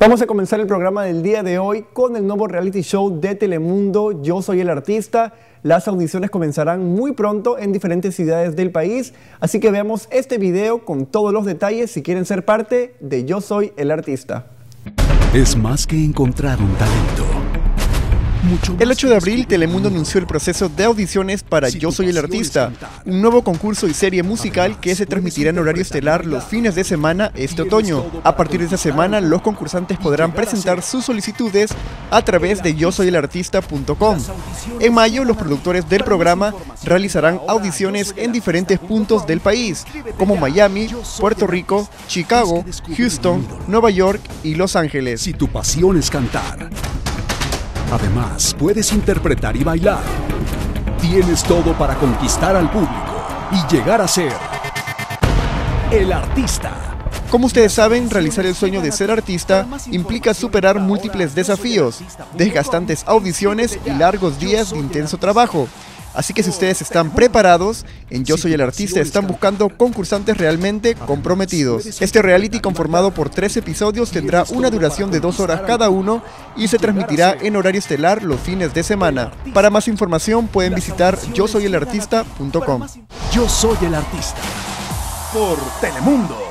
Vamos a comenzar el programa del día de hoy con el nuevo reality show de Telemundo, Yo Soy El Artista. Las audiciones comenzarán muy pronto en diferentes ciudades del país, así que veamos este video con todos los detalles si quieren ser parte de Yo Soy El Artista. Es más que encontrar un talento. El 8 de abril, Telemundo anunció el proceso de audiciones para Yo Soy El Artista, un nuevo concurso y serie musical que se transmitirá en horario estelar los fines de semana este otoño. A partir de esta semana, los concursantes podrán presentar sus solicitudes a través de yosoyelartista.com. En mayo, los productores del programa realizarán audiciones en diferentes puntos del país, como Miami, Puerto Rico, Chicago, Houston, Nueva York y Los Ángeles. Si tu pasión es cantar, además, puedes interpretar y bailar. Tienes todo para conquistar al público y llegar a ser el artista. Como ustedes saben, realizar el sueño de ser artista implica superar múltiples desafíos, desgastantes audiciones y largos días de intenso trabajo. Así que si ustedes están preparados, en Yo Soy El Artista están buscando concursantes realmente comprometidos. Este reality, conformado por 3 episodios, tendrá una duración de 2 horas cada uno y se transmitirá en horario estelar los fines de semana. Para más información pueden visitar yosoyelartista.com. Yo Soy El Artista por Telemundo.